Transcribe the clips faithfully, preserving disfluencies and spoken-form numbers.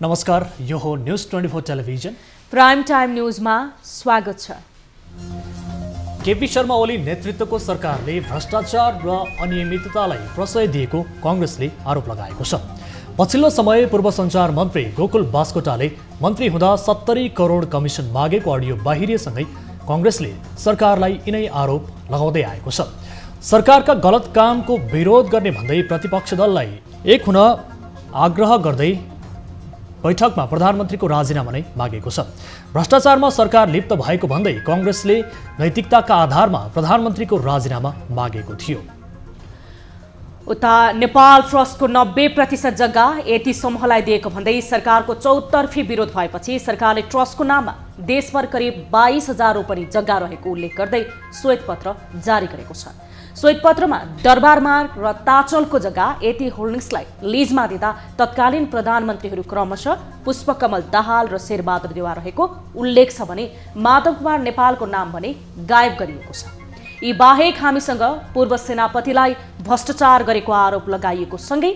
नमस्कार, यो हो news twenty four television prime time न्यूजमा स्वागत छ। केपी शर्मा ओली नेतृत्वको सरकारले भ्रष्टाचार र अनियमिततालाई प्रश्रय दिएको कांग्रेसले आरोप लगाएको छ। पछिल्लो समय पूर्व संचार मन्त्री गोकुल बास्कोटाले मन्त्री हुँदा सत्तरी करोड कमिसन मागेको अडियो बाहिरिएसँगै कांग्रेसले सरकारलाई यिनै आरोप लगाउँदै आएको छ। सरकारका गलत कामको विरोध गर्ने भन्दै प्रतिपक्ष दललाई एक हुन आग्रह गर्दै बैठक में प्रधानमंत्री को राजीनामा नै मागेको छ। भ्रष्टाचार में सरकार लिप्त भएको भन्दै कांग्रेसले नैतिकता का आधार में प्रधानमंत्री को राजीनामा मागेको थियो। उता नेपाल ट्रस्ट को नब्बे प्रतिशत जग्गा एटी समूहलाई दिएको भन्दै सरकार को चौतर्फी विरोध भएपछि सरकारले ट्रस्ट को नाम में देशभर करीब बाईस हजार रोपनी जग्गा रहेको उल्लेख गर्दै श्वेतपत्र जारी गरेको छ। श्वेतपत्रमा दरबारमार्ग र ताचलको जग्गा एटी होल्डिङ्सलाई लिजमा दिँदा तत्कालीन प्रधानमन्त्रीहरू क्रमशः पुष्पकमल दाहाल र शेरबहादुर देउवा रहेको उल्लेख छ भने माधव कुमार नेपालको नाम भने गायब गरिएको छ। यी बाहेक हामीसँग पूर्व सेनापतिलाई भ्रष्टाचार गरेको आरोप लगाइएको सँगै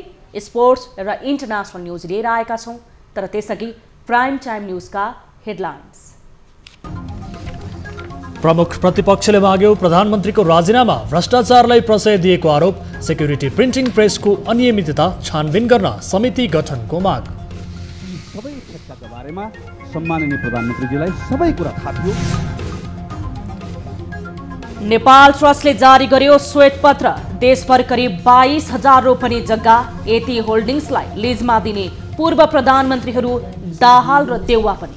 स्पोर्ट्स र इन्टरनेसनल न्युज लिएर आएका छौँ। तर त्यसअघि प्राइम टाइम न्युजका हेडलाइन्स। प्रमुख प्रतिपक्षले माग्यो प्रधानमन्त्रीको राजीनामा, भ्रष्टाचारलाई प्रश्रय दिएको आरोप, सेक्युरिटी प्रिन्टिङ प्रेसको अनियमितता छानबिन गर्न समिति गठनको माग। सबै क्षेत्रका बारेमा सम्माननीय प्रधानमन्त्रीजीलाई सबै कुरा थाहा थियो। नेपाल ट्रस्टले जारी गर्यो श्वेतपत्र, देशभर करिब बाईस हजार रोपनी जग्गा एटी होल्डिङ्सलाई लिजमा दिने पूर्व प्रधानमन्त्रीहरू दाहाल र देउवा पनि।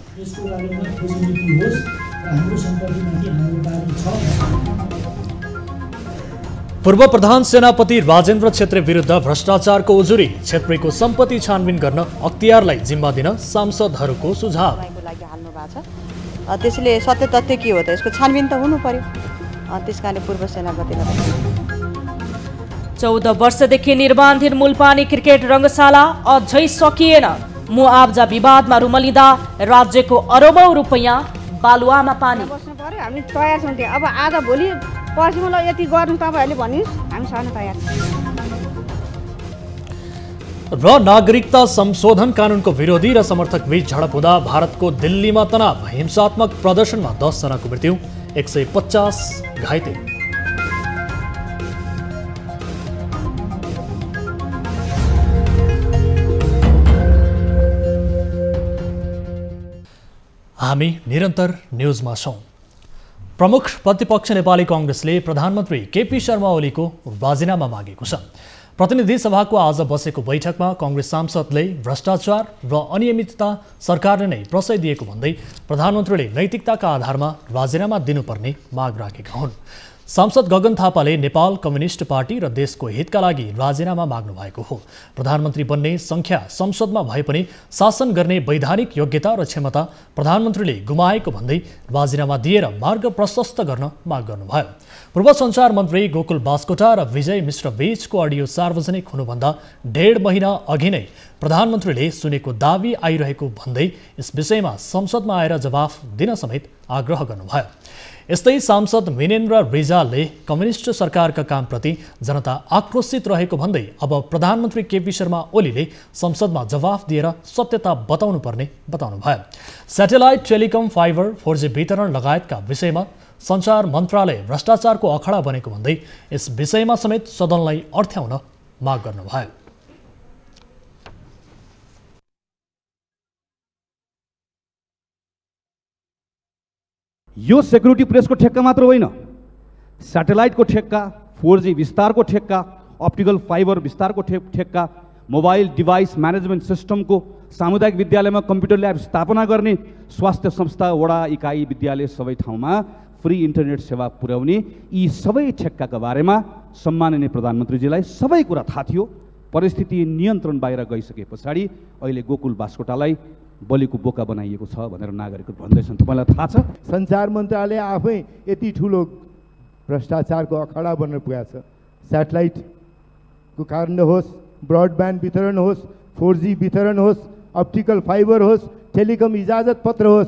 पूर्व प्रधान सेनापति राजेन्द्र क्षेत्री विरुद्ध भ्रष्टाचारको उजुरी, क्षेत्रीको सम्पत्ति छानबिन गर्न अख्तियारलाई जिम्मा दिन सांसदहरूको सुझाव। त्यसैले सत्य तथ्य के हो त, यसको छानबिन त हुनु पर्यो। त्यसकारणले पूर्व सेनापतिलाई चौध वर्षदेखि निर्माणधीन मुलपानी क्रिकेट रंगशाला अझै सकिएन। मुआब्जा विवादमा रुमलिँदा राज्यको अरबौं रुपैयाँ बालुवामा पानी। हामी तयार छौँ, अब आधा भोलि पर्सि मलाई यति गर्नु तपाईहरुले भन्नुस्, हामी सबै तयार छौँ। र नागरिकता संशोधन कानूनको विरोधी र समर्थक बीच झडप हुँदा भारतको दिल्लीमा तनाव, हिंसात्मक प्रदर्शनमा दस जनाको मृत्यु, एक सय पचास घाइते। हामी निरन्तर न्यूजमा छौं। प्रमुख प्रतिपक्ष नेपाली कांग्रेसले प्रधानमन्त्री केपी शर्मा ओलीको राजीनामा मागेको छ। प्रतिनिधि सभाको आज बसेको बैठकमा कांग्रेस सांसदले भ्रष्टाचार र अनियमितता सरकारले नै प्रश्रय दिएको भन्दै प्रधानमन्त्रीले नैतिकताका आधारमा राजीनामा दिनुपर्ने माग राखेका हुन्। सांसद गगन थापाले नेपाल कम्युनिस्ट पार्टी र देशको हितका लागि राजीनामा माग्नु भएको हो। प्रधानमन्त्री बन्ने संख्या संसदमा भए पनि शासन गर्ने वैधानिक योग्यता र क्षमता प्रधानमन्त्रीले गुमाएको भन्दै राजीनामा दिएर मार्ग प्रशस्त गर्न माग गर्नुभयो। पूर्व संचार मन्त्री गोकुल बास्कोटा र विजय मिश्र बीचको अडियो सार्वजनिक हुनुभन्दा डेढ महिना अघि नै प्रधानमन्त्रीले सुनेको दावी आइरहेको भन्दै यस विषयमा संसदमा आएर जवाफ दिन समेत आग्रह गर्नुभयो। यस्तै सांसद मीनेन्द्र रिजालले कम्युनिस्ट सरकारका कामप्रति जनता आक्रोशित रहेको भन्दै अब प्रधानमन्त्री केपी शर्मा ओलीले संसदमा जवाफ दिएर सत्यता बताउनु पर्ने बताउनुभयो। Satellite telecom fibre four G वितरण लगायतका विषयमा सञ्चार मन्त्रालय भ्रष्टाचारको अखडा बनेको भन्दै यस विषयमा समेत सदनलाई अर्थ्याउन माग गर्नुभयो। यो सेक्युरिटी प्रेस को ठेक्का मात्र होइन, सैटेलाइट को ठेक्का, फोर जी विस्तार को ठेक्का, ऑप्टिकल फाइबर विस्तार को ठेक्का, मोबाइल डिवाइस मैनेजमेंट सिस्टम को सामुदायिक विद्यालय में कंप्यूटर लैब स्थापना करने, स्वास्थ्य संस्था वडा इकाई विद्यालय सबै ठाउँमा फ्री इंटरनेट सेवा पुर्याउने, यी सबै ठेक्का का बारे में सम्माननीय प्रधानमन्त्रीजीलाई सबै कुरा थाहा थियो। परिस्थिति नियन्त्रण बाहिर गइसके पछाडी अहिले गोकुल बास्कोटालाई बलिको बोका बनाइएको छ भनेर नागरिकहरू भन्दैछन्। तपाईँलाई थाहा छ, सञ्चार मन्त्रालय आफै यति ठुलो भ्रष्टाचारको अखडा बन्न पुगेको छ। स्याटेलाइट को कारण होस्, ब्रॉडबैंड वितरण होस्, फोर जी वितरण होस्, अप्टिकल फाइबर होस्, टेलिकम इजाजत पत्र होस्।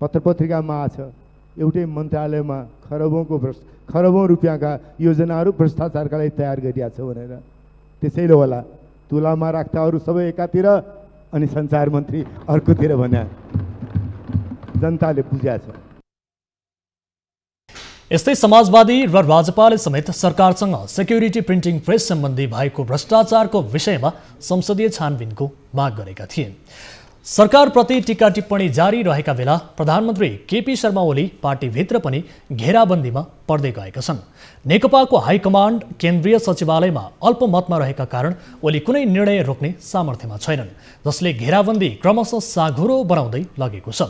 पत्र पत्रिका में आ एउटै मंत्रालय में खरबों को खरबों रुपया का योजना भ्रष्टाचार का तैयार कर होला तुला में राख्ता अरू सब एकातिर अनि संचार मंत्री अर्कोतिर भन्या जनताले बुझ्या छ। यस्तै समाजवादी र भाजपाले समेत सरकारसँग सेक्युरिटी प्रिन्टिङ प्रेस सम्बन्धी भएको भ्रष्टाचारको विषयमा संसदीय छानबिनको माग गरेका थिए। सरकारप्रति टीका टिप्पणी जारी रहेका बेला प्रधानमन्त्री केपी शर्मा ओली पार्टीभित्र पनि घेराबन्दीमा पर्दै गएका छन्। नेकपाको हाईकमाण्ड केन्द्रीय सचिवालयमा अल्पमतमा रहेका कारण ओली कुनै निर्णय रोक्ने सामर्थ्यमा छैनन्, जसले घेराबन्दी क्रमशः साँघुरो बनाउँदै लगेको छ।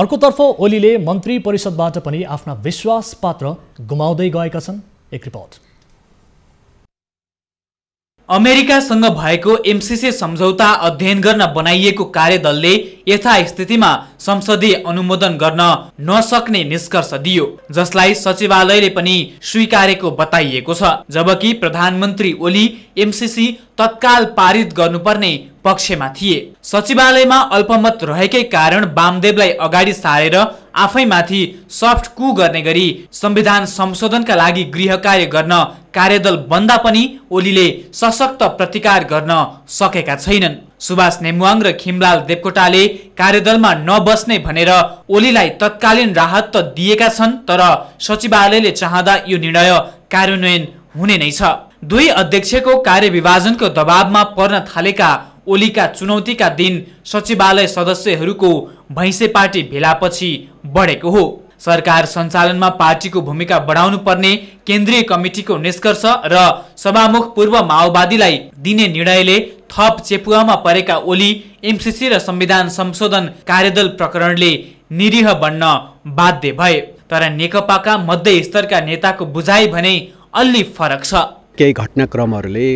अर्कोतर्फ ओलीले मन्त्री परिषदबाट पनि आफ्ना विश्वास पात्र गुमाउँदै गएका छन्। एक रिपोर्ट। अमेरिकासँग भएको एमसीसी सम्झौता अध्ययन गर्न बनाइएको कार्यदलले यथास्थितिमा संसदीय अनुमोदन गर्न नसक्ने निष्कर्ष दियो, जसलाई सचिवालयले पनि स्वीकारेको बताइएको छ। जबकि प्रधानमन्त्री ओली एमसीसी तत्काल पारित गर्नुपर्ने पक्षमा थिए। सचिवालयमा अल्पमत रहेकै कारण वामदेवलाई अगाडि सारेर आफैमाथि सफ्ट कु गर्ने गरी संविधान संशोधनका लागि गृह कार्य गर्न कार्यदल बन्दा पनि ओलीले सशक्त प्रतिकार गर्न सकेका छैनन्। सुभाष नेमुवाङ र खिमलाल देवकोटाले कार्यदलमा नबस्ने भनेर ओलीलाई तत्कालीन राहत त दिएका छन्, तर सचिवालयले चाहँदा यो निर्णय कार्यान्वयन हुने नै छ। दुई अध्यक्षको कार्यविभाजनको दबावमा पर्न थालेका ओलीका चुनौतीका दिन सचिवालय सदस्यहरूको भैँसे पार्टी भेलापछि बढेको हो। सरकार सञ्चालनमा पार्टीको भूमिका बढाउनु पर्ने केन्द्रीय कमिटिको निष्कर्ष र सभामुख पूर्व माओवादीलाई दिने निर्णयले थप चेपुवामा परेका ओली एमसीसी र संविधान संशोधन कार्यदल प्रकरणले निरीह बन्न बाध्य भए। तर नेकपाका मध्य स्तरका नेताको बुझाइ भने अलि फरक छ। केही घटनाक्रमहरूले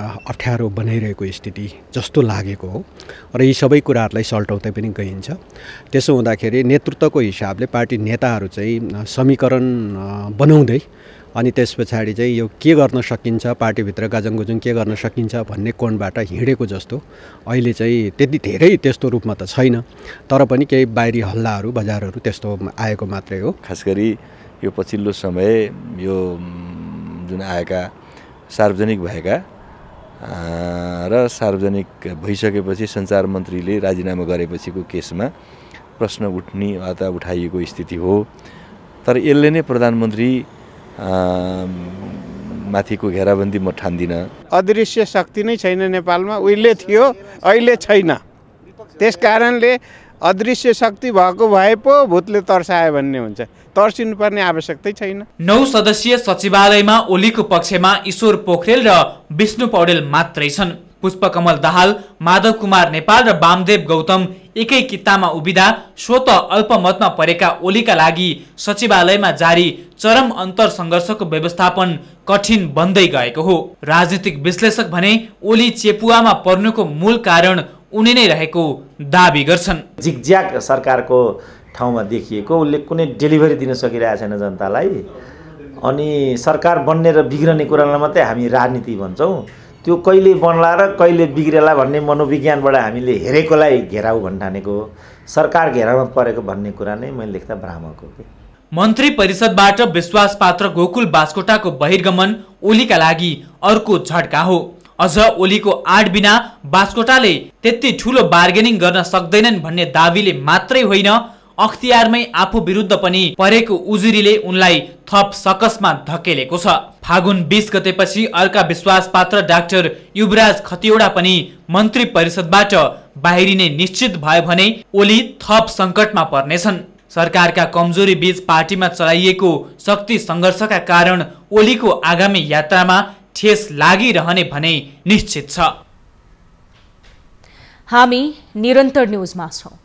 अप्ठ्यारो बनाइरहेको स्थिति जस्तो लागेको हो र यी सबै कुराहरूलाई सल्टाउँदै पनि गइन्छ। त्यसो हुँदाखेरि नेतृत्वको हिसाबले पार्टी नेताहरू चाहिँ समीकरण बनाउँदै अनि त्यस पछाडि चाहिँ यो के गर्न सकिन्छ, पार्टीभित्र गाजङगुजुङ के गर्न सकिन्छ भन्ने कोणबाट हिँडेको जस्तो अहिले चाहिँ त्यति धेरै त्यस्तो रूपमा त छैन, तर पनि केही बाहिरी हल्लाहरू बजारहरू त्यस्तो आएको मात्रै हो। खास गरी यो पछिल्लो समय यो जुन आएका सार्वजनिक भएका र सार्वजनिक भइसकेपछि सञ्चार मन्त्रीले राजीनामा गरेपछिको केसमा प्रश्न उठ्ने अथवा उठाइएको स्थिति हो। तर यसले नै प्रधानमन्त्री माथिको घेराबन्दी म ठान्दिनँ। अदृश्य शक्ति नै छैन नेपालमा, उहिले थियो अहिले छैन। त्यस कारणले अदृश्य शक्ति भएको भए पो भूतले तर्सायो भन्ने हुन्छ, तर्सिनु पर्ने आवश्यकता छैन। नौ सदस्यीय सचिवालयमा ओलीको पक्षमा ईश्वर पोखरेल र विष्णु पौडेल मात्रै छन्। पुष्पकमल दाहाल, माधव कुमार नेपाल र वामदेव गौतम एकै कितामा उभिदा स्वत अल्पमतमा परेका ओलीका लागि सचिवालयमा जारी चरम अन्तर सङ्घर्षको व्यवस्थापन कठिन बन्दै गएको हो। राजनीतिक विश्लेषक भने ओली चेपुवामा पर्नुको मूल कारण उनी नै रहेको दाबी गर्छन्। जिगज्याग सरकारको ठाउँमा देखिएको, उसले कुनै डेलिभरी दिन सकिरहेको छैन जनतालाई, अनि सरकार बन्ने र बिग्रने कुरालाई मात्रै हामी राजनीति भन्छौँ। त्यो कहिले बन्ला र कहिले बिग्रेला भन्ने मनोविज्ञानबाट हामीले हेरेकोलाई घेराउ भन्ठानेको हो। सरकार घेराउमा परेको भन्ने कुरा नै मैले लेख्दा भ्रामक हो। मन्त्री परिषदबाट विश्वासपात्र गोकुल बास्कोटाको बहिर्गमन ओलीका लागि अर्को झट्का हो। अझ ओलीको आड बिना बास्कोटाले त्यति ठुलो बार्गेनिङ गर्न सक्दैनन् भन्ने दाबीले मात्रै होइन, अख्तियारमै आफू विरुद्ध पनि परेको उजुरीले उनलाई थप सकसमा धकेलेको छ। फागुन बीस गतेपछि अर्का विश्वासपात्र डाक्टर युवराज खतिवडा पनि मन्त्री परिषदबाट बाहिरिने निश्चित भयो भने ओली थप सङ्कटमा पर्नेछन्। सरकारका कमजोरी बीच पार्टीमा चलाइएको शक्ति सङ्घर्षका कारण ओलीको आगामी यात्रामा ठेस लागिरहने भने निश्चित छ। हामी निरन्तर न्यूजमा छौं।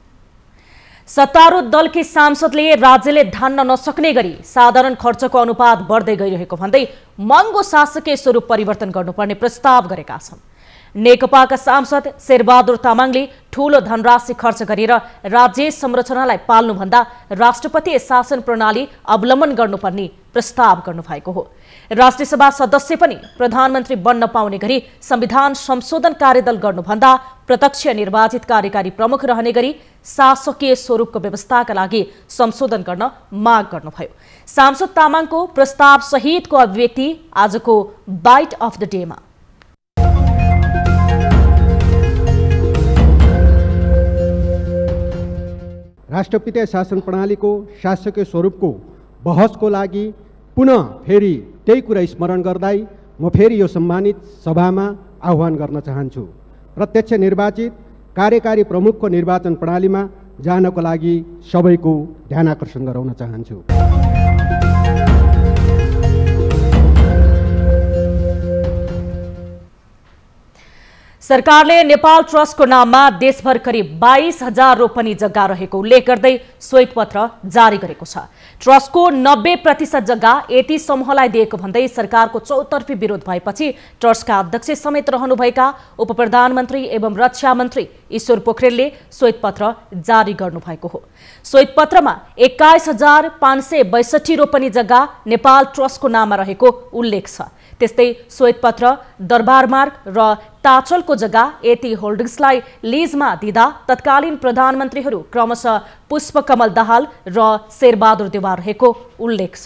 सत्तारूढ दलकी सांसदले राज्यले धान्न नसक्ने गरी साधारण खर्चको अनुपात बढ्दै गइरहेको भन्दै महँगो शासकीय स्वरूप परिवर्तन गर्नुपर्ने प्रस्ताव गरेका छन्। नेकपाका सांसद शेरबहादुर तामाङले ठूलो धनराशि खर्च गरेर राज्य संरचनालाई पाल्नुभन्दा राष्ट्रपति शासन प्रणाली अवलम्बन गर्नुपर्ने प्रस्ताव गर्नुभएको हो। राष्ट्रिय सभा सदस्य पनि प्रधानमन्त्री बन्न पाउने गरी संविधान संशोधन कार्यदल गर्नुभन्दा प्रत्यक्ष निर्वाचित कार्यकारी प्रमुख रहने गरी शासकीय स्वरूपको व्यवस्थाका लागि संशोधन गर्न माग गर्नुभयो। सांसद तामाङको प्रस्ताव सहितको अभिव्यक्ति आजको बाइट अफ द डेमा। राष्ट्रपति शासन प्रणालीको शासकीय स्वरूपको बहसको लागि पुनः फेरि त्यही कुरा स्मरण गर्दै म फेरि यो सम्मानित सभामा आह्वान गर्न चाहन्छु। प्रत्यक्ष निर्वाचित कार्यकारी प्रमुखको निर्वाचन प्रणालीमा जानको लागि सबैको ध्यान आकर्षण गराउन चाहन्छु। सरकारले नेपाल ट्रस्टको नाममा देशभर करिब बाइस हजार रोपनी जग्गा रहेको उल्लेख गर्दै श्वेतपत्र जारी गरेको छ। ट्रस्टको नब्बे प्रतिशत जग्गा एटी समूहलाई दिएको भन्दै सरकारको चौतर्फी विरोध भएपछि ट्रस्टका अध्यक्ष समेत रहनुभएका उपप्रधानमन्त्री एवं रक्षा मन्त्री ईश्वर पोखरेलले श्वेतपत्र जारी गर्नुभएको हो। श्वेतपत्रमा एक्काइस हजार पाँच सय बैसठी रोपनी जग्गा नेपाल ट्रस्टको नाममा रहेको उल्लेख छ। त्यस्तै श्वेतपत्र दरबारमार्ग र ताचलको जग्गा एटी होल्डिङ्सलाई लिजमा दिँदा तत्कालीन प्रधानमन्त्रीहरू क्रमशः पुष्पकमल दाहाल र शेरबहादुर देउवा रहेको उल्लेख छ।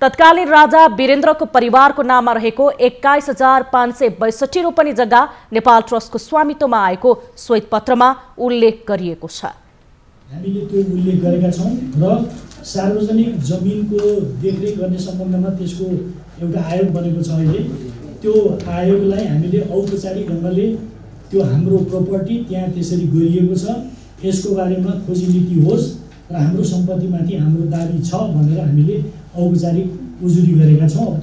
तत्कालीन राजा वीरेन्द्रको परिवारको नाममा रहेको एक्काइस हजार पाँच सय बैसठी रोपनी जग्गा नेपाल ट्रस्टको स्वामित्वमा आएको श्वेतपत्रमा उल्लेख गरिएको छ। हामीले त्यो उल्लेख गरेका छौं र सार्वजनिक जमिनको देखरेख गर्ने सम्बन्धमा त्यसको एउटा आयोग बनेको छ। अहिले त्यो आयोगलाई हामीले औपचारिक ढङ्गले त्यो हाम्रो प्रपर्टी त्यहाँ त्यसरी गरिएको छ, यसको बारेमा खोजी नीति होस् र हाम्रो सम्पत्तिमाथि हाम्रो दाबी छ भनेर हामीले औपचारिक उजुरी गरेका छौँ।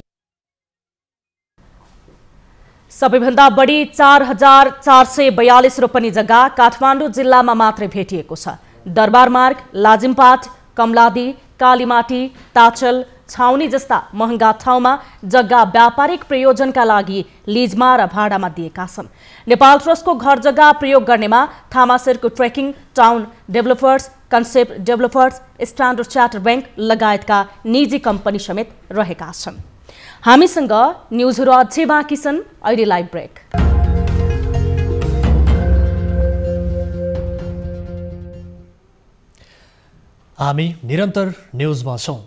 सबैभन्दा बढी चार हजार चार सय बयालिस रोपनी जग्गा काठमाडौँ जिल्लामा मात्रै भेटिएको छ। दरबारमार्ग, लाजिम्पाट, कमलादी, कालीमाटी, ताचल, छाउनी जस्ता महँगा ठाउँमा जग्गा व्यापारिक प्रयोजनका लागि लिजमा र भाडामा दिएका छन्। नेपाल ट्रस्टको घर जग्गा प्रयोग गर्नेमा थामासेरको trekking, town developers, concept developers, standard chartered bank लगायतका निजी कम्पनी समेत रहेका छन्। हामीसँग न्युजहरू अझै बाँकी छन्, अहिले लाइभ ब्रेक। हामी निरन्तर न्युजमा छौँ।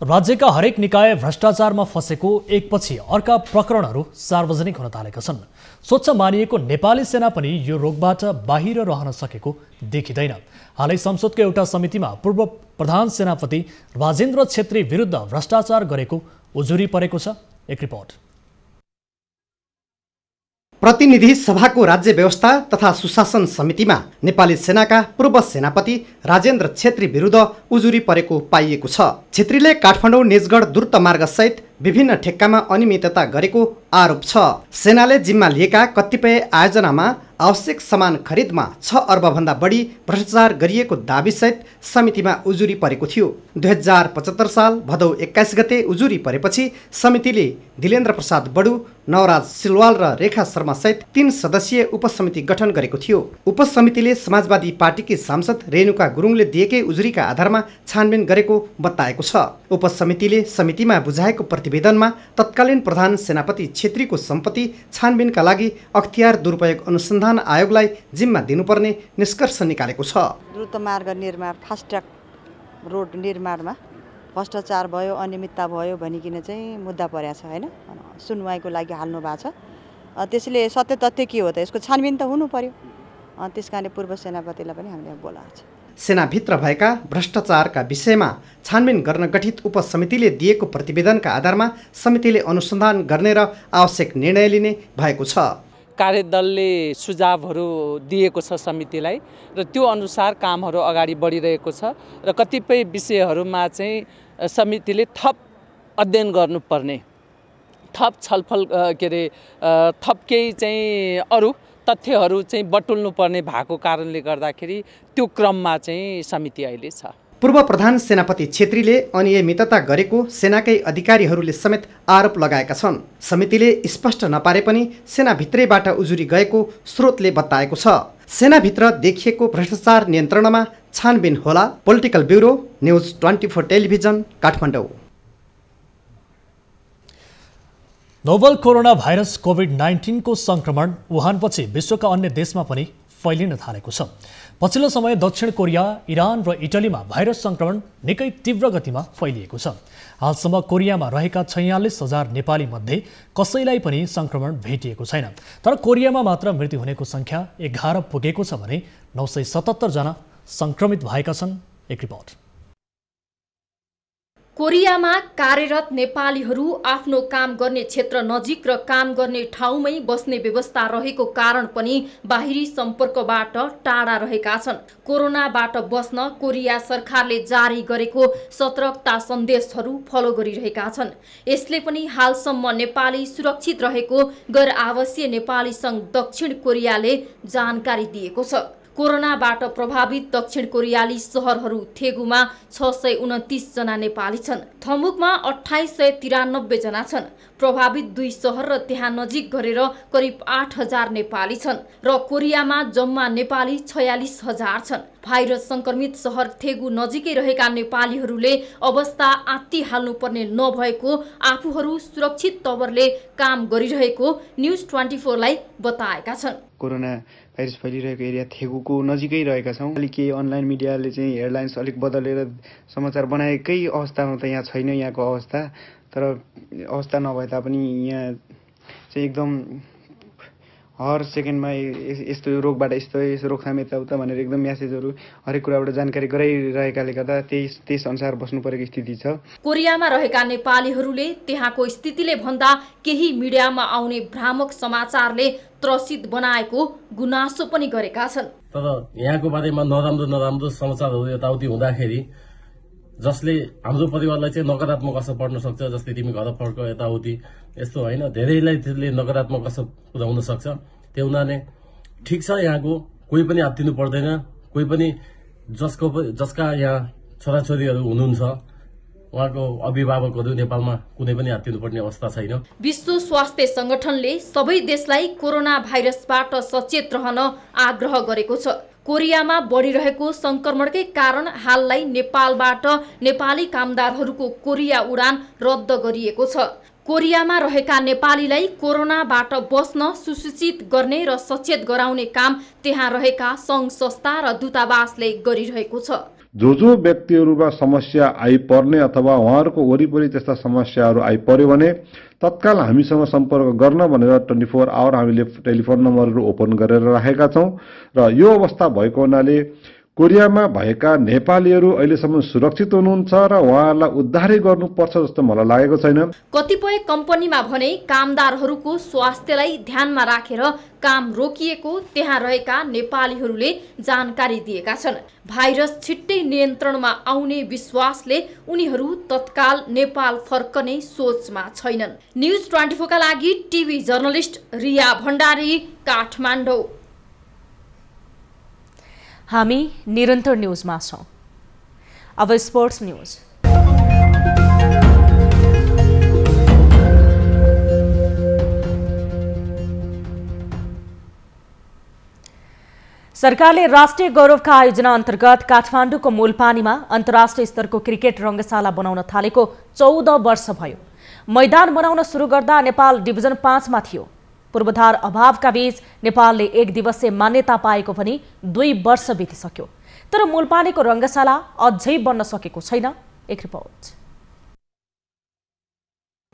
राज्यका हरेक निकाय भ्रष्टाचारमा फसेको एकपछि अर्का प्रकरणहरू सार्वजनिक हुन थालेका छन्। स्वच्छ मानिएको नेपाली सेना पनि यो रोगबाट बाहिर रहन सकेको देखिँदैन। हालै संसदको एउटा समितिमा पूर्व प्रधान सेनापति राजेन्द्र क्षेत्री विरुद्ध भ्रष्टाचार गरेको उजुरी परेको छ। एक रिपोर्ट। प्रतिनिधि सभाको राज्य व्यवस्था तथा सुशासन समितिमा नेपाली सेनाका पूर्व सेनापति राजेन्द्र क्षेत्री विरुद्ध उजुरी परेको पाइएको छ। क्षेत्रीले काठमाडौँ नेजगढ दुर्गतमार्ग सहित विभिन्न ठेक्कामा अनियमितता गरेको आरोप छ। सेनाले जिम्मा लिएका कतिपय आयोजनामा आवश्यक सामान खरिदमा छ अर्बभन्दा बढी भ्रष्टाचार गरिएको दाबीसहित समितिमा उजुरी परेको थियो। दुई हजार पचहत्तर साल भदौ एक्काइस गते उजुरी परेपछि समितिले दिलेन्द्र प्रसाद बडु, नवराज सिलवाल र रेखा शर्मा सहित तीन सदस्यीय उपसमिति गठन गरेको थियो। उपसमितिले समाजवादी पार्टीकी सांसद रेणुका गुरुङले दिएकै उजुरीका आधारमा छानबिन गरेको बताएको छ। उपसमितिले समितिमा बुझाएको प्रतिवेदनमा तत्कालीन प्रधान सेनापति क्षेत्रीको सम्पत्ति छानबिनका लागि अख्तियार दुरुपयोग अनुसन्धान आयोगलाई जिम्मा दिनुपर्ने निष्कर्ष निकालेको छ। द्रुतमार्ग निर्माण, फास्ट्याग रोड निर्माणमा भ्रष्टाचार भयो, अनियमितता भयो भनिकन चाहिँ मुद्दा परेको छ, होइन, सुनवाईको लागि हाल्नु भएको छ। त्यसैले सत्य तथ्य के हो त, यसको छानबिन त हुनु पर्यो। त्यस कारणले पूर्व सेनापतिलाई पनि हामीले बोलाएको छ। सेनाभित्र भएका भ्रष्टाचारका विषयमा छानबिन गर्न गठित उपसमितिले दिएको प्रतिवेदनका आधारमा समितिले अनुसन्धान गर्ने र आवश्यक निर्णय लिने भएको छ। कार्यदलले सुझावहरू दिएको छ समितिलाई र त्यो अनुसार कामहरू अगाडि बढिरहेको छ र कतिपय विषयहरूमा चाहिँ समितिले थप अध्ययन गर्नुपर्ने, थप छलफल के अरे थप केही चाहिँ अरू तथ्यहरू चाहिँ बटुल्नु पर्ने भएको कारणले गर्दाखेरि त्यो क्रममा चाहिँ समिति अहिले छ। पूर्व प्रधान सेनापति क्षेत्रीले अनियमितता गरेको सेनाकै अधिकारीहरूले समेत आरोप लगाएका छन्। समितिले स्पष्ट नपारे पनि सेनाभित्रैबाट उजुरी गएको स्रोतले बताएको छ। सेनाभित्र देखिएको भ्रष्टाचार नियन्त्रणमा छानबिन होला। Political bureau, news twenty four television, Kathmandu. Novel corona virus covid उन्नाइस को संक्रमण वुहानपछि विश्वका अन्य देशमा पनि फैलिन थालेको छ। पछिल्लो समय दक्षिण कोरिया, इरान र इटलीमा भाइरस संक्रमण निकै तीव्र गतिमा फैलिएको छ। हालसम्म कोरियामा रहेका छयालिस हजार नेपाली मध्ये कसैलाई पनि संक्रमण भेटिएको छैन, तर कोरियामा मात्र मृत्यु हुनेको संख्या एघार पुगेको छ भने नौ सय सतहत्तर जना संक्रमित भएका छन्। एक रिपोर्ट। कोरियामा कार्यरत नेपालीहरू आफ्नो काम गर्ने क्षेत्र नजिक र काम गर्ने ठाउँमै बस्ने व्यवस्था रहेको कारण पनि बाहिरी सम्पर्कबाट टाढा रहेका छन्। कोरोनाबाट बस्न कोरिया सरकारले जारी गरेको सतर्कता सन्देशहरू फलो गरिरहेका छन्। यसले पनि हालसम्म नेपाली सुरक्षित रहेको गैर आवासीय नेपाली संघ दक्षिण कोरियाले जानकारी दिएको छ। कोरोनाबाट प्रभावित दक्षिण कोरियाली शहरहरू थेगुमा छ सय उन्तिस जना नेपाली छन्, थमुकमा अठाइस सय त्रियानब्बे जना छन्। प्रभावित दुई शहर र त्यहाँ नजिक गरेर करिब आठ हजार नेपाली छन् र कोरियामा जम्मा नेपाली छयालिस हजार छन्। भाइरस संक्रमित शहर थेगु नजिकै रहेका नेपालीहरूले अवस्था आत्तिहाल्नुपर्ने नभएको, आफूहरू सुरक्षित तवरले काम गरिरहेको न्युज चौबिस लाई बताएका छन्। कोरोना भाइरस फैलिरहेको एरिया थेगुको नजिकै रहेका छौँ। अलिक केही अनलाइन मिडियाले चाहिँ हेडलाइन्स अलिक बदलेर समाचार बनाएकै अवस्थामा त यहाँ छैन यहाँको अवस्था, तर अवस्था नभए तापनि यहाँ चाहिँ एकदम हर सेकेन्डमा यस्तो रोगबाट यस्तो यस्तो रोकथाम यताउता भनेर एकदम म्यासेजहरू हरेक कुराबाट जानकारी गराइरहेकाले गर्दा त्यही त्यस अनुसार बस्नु परेको स्थिति छ। कोरियामा रहेका नेपालीहरूले त्यहाँको स्थितिले भन्दा केही मिडियामा आउने भ्रामक समाचारले त्रसित बनाएको गुनासो पनि गरेका छन्। तर यहाँको बारेमा नराम्रो नराम्रो समाचारहरू यताउति हुँदाखेरि जसले हाम्रो परिवारलाई चाहिँ नकारात्मक असर पर्न सक्छ, जस्तै तिमी घर फर्क यताउति यस्तो होइन, धेरैलाई त्यसले नकारात्मक असर पुर्याउन सक्छ। त्यो हुनाले ठिक छ, यहाँको कोही पनि आत्तिनु पर्दैन। कोही पनि जसको जसका यहाँ छोराछोरीहरू हुनुहुन्छ उहाँको अभिभावकहरू नेपालमा कुनै पनि आत्तिनुपर्ने अवस्था छैन। विश्व स्वास्थ्य संगठनले सबै देशलाई कोरोना भाइरसबाट सचेत रहन आग्रह गरेको छ। कोरियामा बढिरहेको संक्रमणकै कारण हाललाई नेपालबाट नेपाली कामदारहरूको कोरिया उडान रद्द गरिएको छ। कोरियामा रहेका नेपालीलाई कोरोनाबाट बस्न सुसूचित गर्ने र सचेत गराउने काम त्यहाँ रहेका सङ्घ संस्था र दूतावासले गरिरहेको छ। जो जो व्यक्तिहरूमा समस्या आइपर्ने अथवा उहाँहरूको वरिपरि त्यस्ता समस्याहरू आइपर्यो भने तत्काल हामीसँग सम्पर्क गर्न भनेर चौबिस आवर हामीले टेलिफोन नम्बरहरू ओपन गरेर राखेका छौँ र यो अवस्था भएको हुनाले कोरियामा भएका नेपालीहरू अहिलेसम्म सुरक्षित हुनुहुन्छ र उहाँहरूलाई उद्धारै गर्नुपर्छ जस्तो मलाई लागेको छैन। कतिपय कम्पनीमा भने कामदारहरूको स्वास्थ्यलाई ध्यानमा राखेर काम रोकिएको त्यहाँ रहेका नेपालीहरूले जानकारी दिएका छन्। भाइरस छिट्टै नियन्त्रणमा आउने विश्वासले उनीहरू तत्काल नेपाल फर्कने सोचमा छैनन्। न्युज चौबिस का लागि टिभी जर्नलिस्ट रिया भण्डारी, काठमाडौँ। हामी निरन्तर न्यूजमा छौं। अब स्पोर्ट्स न्यूज। सरकारले राष्ट्रिय गौरवका आयोजना अन्तर्गत काठमाडौँको मूलपानीमा अन्तर्राष्ट्रिय स्तरको क्रिकेट रंगशाला बनाउन थालेको चौध वर्ष भयो। मैदान बनाउन सुरु गर्दा नेपाल डिभिजन पाँच मा थियो। पूर्वाधार अभावका बीच नेपालले एक दिवसीय मान्यता पाएको पनि दुई वर्ष बितिसक्यो, तर मूलपानीको रंगशाला अझै बन्न सकेको छैन। एक रिपोर्ट।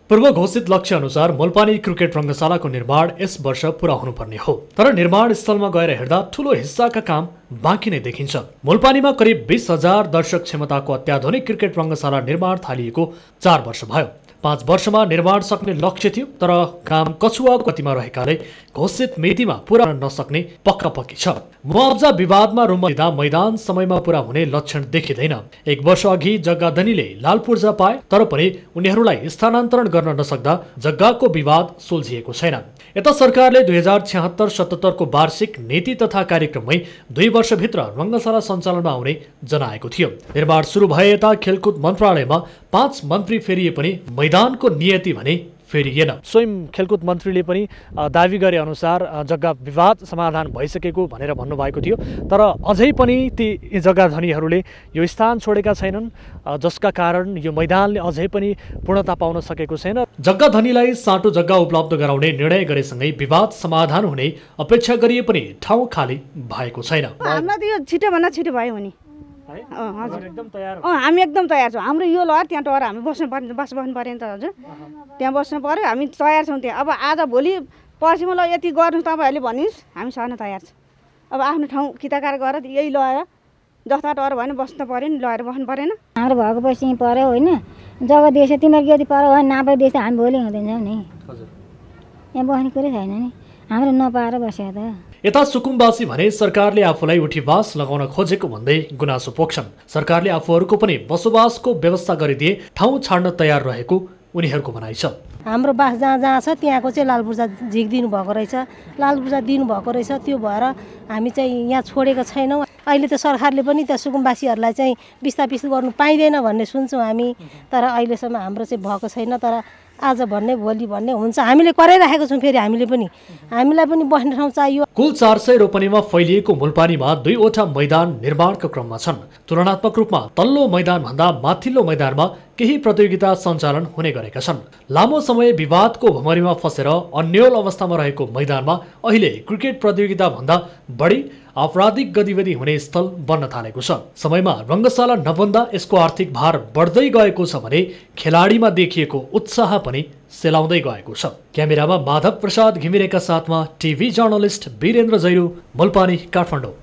पूर्व घोषित लक्ष्य अनुसार मुलपानी क्रिकेट रंगशालाको निर्माण यस वर्ष पूरा हुनुपर्ने हो, तर निर्माण स्थलमा गएर हेर्दा ठूलो हिस्साका काम बाँकी नै देखिन्छ। मुलपानीमा करिब बीस हजार दर्शक क्षमताको अत्याधुनिक क्रिकेट रंगशाला निर्माण थालिएको चार वर्ष भयो। पाँच वर्षमा निर्माण सक्ने लक्ष्य थियो, तर काम कछुवा गतिमा रहेकाले घोषित मितिमा पूरा नसक्ने पक्का पक्की छ। मुआब्जा विवादमा रुम दिँदा मैदान समयमा पूरा हुने लक्षण देखिँदैन। एक वर्ष अघि जग्गाधनीले लाल पूर्जा पाए, तर पनि उनीहरूलाई स्थानान्तरण गर्न नसक्दा जग्गाको विवाद सुल्झिएको छैन। यता सरकारले दुई हजार छिहत्तर सतहत्तरको वार्षिक नीति तथा कार्यक्रममै दुई वर्षभित्र रङ्गशाला सञ्चालनमा आउने जनाएको थियो। निर्माण सुरु भए यता खेलकुद मन्त्रालयमा पाँच मन्त्री फेरिए पनि मैदानको नियति भने फेरिएन। स्वयं खेलकुद मन्त्रीले पनि दाबी गरे अनुसार जग्गा विवाद समाधान भइसकेको भनेर भन्नुभएको थियो, तर अझै पनि ती जग्गा धनीहरूले यो स्थान छोडेका छैनन्, जसका कारण यो मैदानले अझै पनि पूर्णता पाउन सकेको छैन। जग्गा धनीलाई साटो जग्गा उपलब्ध गराउने निर्णय गरेसँगै विवाद समाधान हुने अपेक्षा गरिए पनि ठाउँ खाली भएको छैन। एकदम तयार हामी एकदम तयार छौँ। हाम्रो यो लहर त्यहाँ टहर हामी बस्नु पर्ने बस बस्नु पर्यो नि त हजुर, त्यहाँ बस्नु पऱ्यो। हामी तयार छौँ त्यहाँ। अब आज भोलि पर्सिमा ल यति गर्नु तपाईँहरूले भन्नुहोस्, हामी सर्न तयार छौँ। अब आफ्नो ठाउँ किताकार गरेर यही लहर जस्ता टहर भएन बस्नु पऱ्यो नि, लहर बस्नु परेन। हाम्रो भएको पैसा पऱ्यो होइन, जग्गा दिएछ तिमीहरूको यति पऱ्यो भने नापै दिएछ, हामी भोलि हुँदैनौँ नि हजुर। यहाँ बस्ने कुरै छैन नि, हाम्रो नपाएर बस्यो त। यता सुकुम्बासी भने सरकारले आफूलाई उठीवास लगाउन खोजेको भन्दै गुनासो पोख्छन्। सरकारले आफूहरूको पनि बसोबासको व्यवस्था गरिदिए ठाउँ छाड्न तयार रहेको उनीहरूको भनाइ छ। हाम्रो बास जहाँ जहाँ छ त्यहाँको चाहिँ लाल पूर्जा झिकिदिनु भएको रहेछ, लाल पूर्जा दिनुभएको रहेछ, त्यो भएर हामी चाहिँ यहाँ छोडेको छैनौँ। अहिले त सरकारले पनि त्यहाँ सुकुम्बासीहरूलाई चाहिँ विस्थापित गर्नु पाइँदैन भन्ने सुन्छौँ हामी, तर अहिलेसम्म हाम्रो चाहिँ भएको छैन। तर आज भन्ने भोलि भन्ने हुन्छ, हामीले कराइराखेको छौँ। फेरि हामीले पनि हामीलाई पनि बस्ने ठाउँ चाहियो। कुल चार सय रोपनीमा फैलिएको मूलपानीमा दुईवटा मैदान निर्माणको क्रममा छन्। तुलनात्मक रूपमा तल्लो मैदान भन्दा माथिल्लो मैदानमा केही प्रतियोगिता सञ्चालन हुने गरेका छन्। लामो समय विवादको भमरीमा फसेर अन्यल अवस्थामा रहेको मैदानमा अहिले क्रिकेट प्रतियोगिता भन्दा बढी आपराधिक गतिविधि हुने स्थल बन्न थालेको छ। समयमा रङ्गशाला नबन्दा यसको आर्थिक भार बढ्दै गएको छ भने खेलाडीमा देखिएको उत्साह पनि सेलाउँदै गएको छ। क्यामेरामा माधव प्रसाद घिमिरेका साथमा टिभी जर्नलिस्ट वीरेन्द्र जैरू, मुलपानी, काठमाडौँ।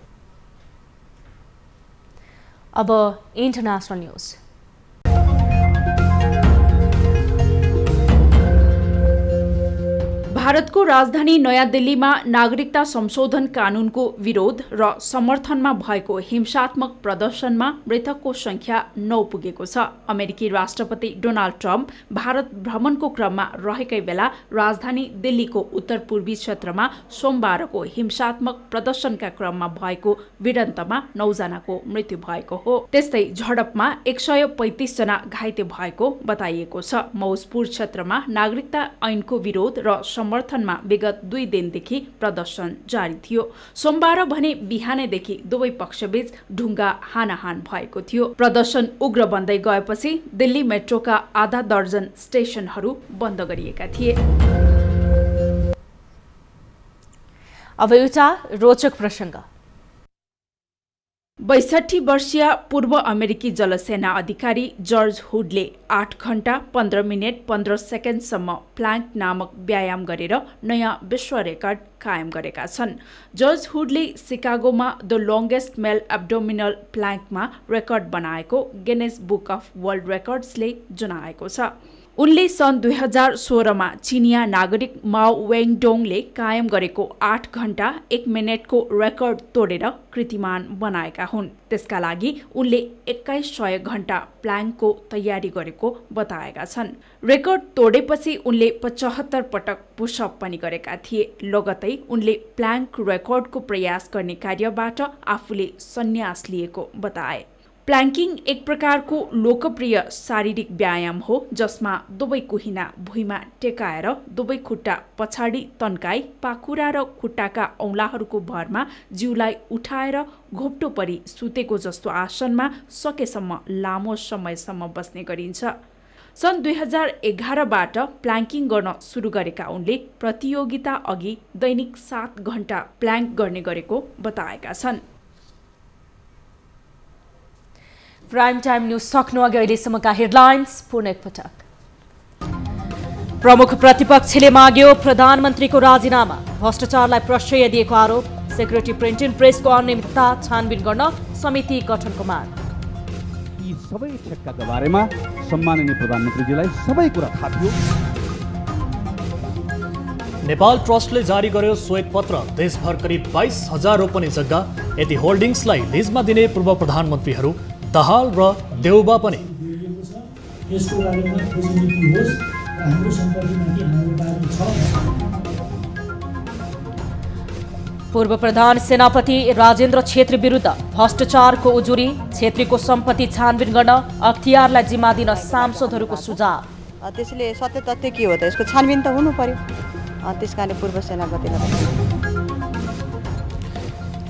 अब इन्टरनेसनल न्युज। भारतको राजधानी नयाँ दिल्लीमा नागरिकता संशोधन कानूनको विरोध र समर्थनमा भएको हिंसात्मक प्रदर्शनमा मृतकको संख्या नौ पुगेको छ। अमेरिकी राष्ट्रपति डोनाल्ड ट्रम्प भारत भ्रमणको क्रममा रहेकै बेला राजधानी दिल्लीको उत्तर पूर्वी क्षेत्रमा सोमबारको हिंसात्मक प्रदर्शनका क्रममा भएको भिडन्तमा नौजनाको मृत्यु भएको हो। त्यस्तै झडपमा एक सय पैँतिस जना घाइते भएको बताइएको छ। मौजपुर क्षेत्रमा नागरिकता ऐनको विरोध र समर्थनमा विगत दुई दिनदेखि प्रदर्शन जारी थियो। सोमबार भने बिहानैदेखि दुवै पक्षबीच ढुङ्गा हानाहान भएको थियो। प्रदर्शन उग्र बन्दै गएपछि दिल्ली मेट्रोका आधा दर्जन स्टेशनहरू बन्द गरिएका थिए। अब एउटा रोचक प्रसङ्ग। बैसठी वर्षीय पूर्व अमेरिकी जलसेना अधिकारी जर्ज हुडले आठ घण्टा पन्ध्र मिनट पन्ध्र सेकेन्डसम्म प्लाङ्क नामक व्यायाम गरेर नयाँ विश्व रेकर्ड कायम गरेका छन्। जर्ज हुडले सिकागोमा द लङ्गेस्ट मेल एब्डोमिनल प्लाङ्कमा रेकर्ड बनाएको गिनेस बुक अफ वर्ल्ड रेकर्ड्सले जनाएको छ। उनले सन् दुई हजार सोह्रमा चिनिया नागरिक माओ वेङडोङले कायम गरेको आठ घण्टा एक मिनटको रेकर्ड तोडेर कृतिमान बनाएका हुन्। त्यसका लागि उनले एक्काइस सय घण्टा प्लाङ्कको तयारी गरेको बताएका छन्। रेकर्ड तोडेपछि उनले पचहत्तर पटक पुसअप पनि गरेका थिए। लगतै उनले प्लाङ्क रेकर्डको प्रयास गर्ने कार्यबाट आफूले सन्यास लिएको बताए। प्लाङ्किङ एक प्रकारको लोकप्रिय शारीरिक व्यायाम हो जसमा दुवै कुहिना भुइँमा टेकाएर दुवै खुट्टा पछाडि तन्काई पाखुरा र खुट्टाका औँलाहरूको भरमा जिउलाई उठाएर घोप्टो परी सुतेको जस्तो आसनमा सकेसम्म लामो समयसम्म बस्ने गरिन्छ। सन् दुई हजार एघारबाट प्लाङ्किङ गर्न सुरु गरेका उनले प्रतियोगिता अघि दैनिक सात घण्टा प्लाङ्क गर्ने गरेको बताएका छन्। प्राइम टाइम न्यूज सक्नु अघि अहिलेसम्मका हेडलाइन्स पुनः एकपटक। प्रमुख प्रतिपक्षले माग्यो प्रधानमन्त्रीको राजीनामा, भ्रष्टाचारलाई प्रश्रय दिएको आरोप, सेक्युरिटी प्रिन्ट एन्ड प्रेसको अनियमितता छानबिन गर्न समिति गठनको माग। यी सबै ठेक्काका बारेमा सम्माननीय प्रधानमन्त्रीजीलाई सबै कुरा थाहा थियो। नेपाल ट्रस्टले जारी गर्यो श्वेतपत्र, देशभर करिब बाइस हजार रोपनी जग्गा एटी होल्डिङ्सलाई लिजमा दिने पूर्व प्रधानमन्त्रीहरू दाहाल र देउवा पनि। पूर्व प्रधान सेनापति राजेन्द्र क्षेत्री विरुद्ध भ्रष्टाचारको उजुरी, क्षेत्रीको सम्पत्ति छानबिन गर्न अख्तियारलाई जिम्मा दिन सांसदहरूको सुझाव। त्यसले सत्य तथ्य के हो त यसको छानबिन त हुनु पर्यो। त्यसकारणले पूर्व सेना गतिविधि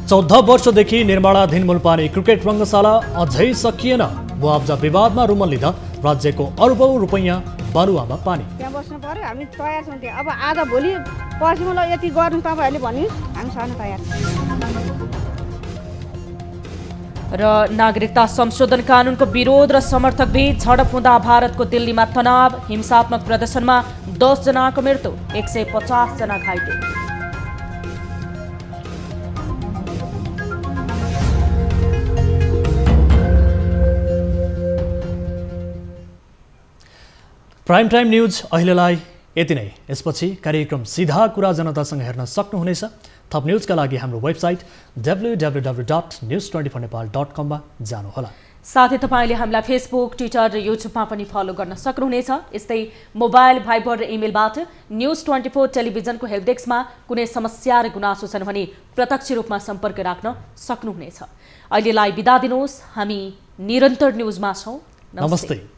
चौध वर्षदेखि निर्माणाधीन मुलपानी क्रिकेट रंगशाला अझै सकिएन। मुआब्जा विवादमा रुमल लिँदा राज्यको अरबौं रुपैयाँ बालुवामा पानी। त्यहाँ बस्नु पर्यो, हामी तयार छौँ। अब आज भोलि पर्सि मलाई यति गर्नु तपाईहरुले भन्नु, हामी सधैँ तयार छौँ। र नागरिकता संशोधन कानूनको विरोध र समर्थक बीच झडप हुँदा भारतको दिल्लीमा तनाव। हिंसात्मक प्रदर्शनमा दस जनाको मृत्यु, एक सय पचास जना घाइते। प्राइम टाइम न्यूज अहिलेलाई यति नै। यसपछि कार्यक्रम सीधा कुरा जनतासँग हेर्न सक्नुहुनेछ। थप न्यूजका लागि हाम्रो website W W W dot news twenty four Nepal dot com मा जानुहोला। साथै तपाईले हामीलाई फेसबुक, ट्विटर र युट्युबमा पनि फलो गर्न सक्नुहुनेछ। यस्तै मोबाइल, भाइबर र इमेलबाट न्यूज ट्वेन्टी फोर टेलिभिजनको हेल्प डेस्कमा कुनै समस्या र गुनासो छन् भने प्रत्यक्ष रूपमा सम्पर्क राख्न सक्नुहुनेछ। अहिलेलाई बिदा दिनुहोस्। हामी निरन्तर न्यूजमा छौं। नमस्ते।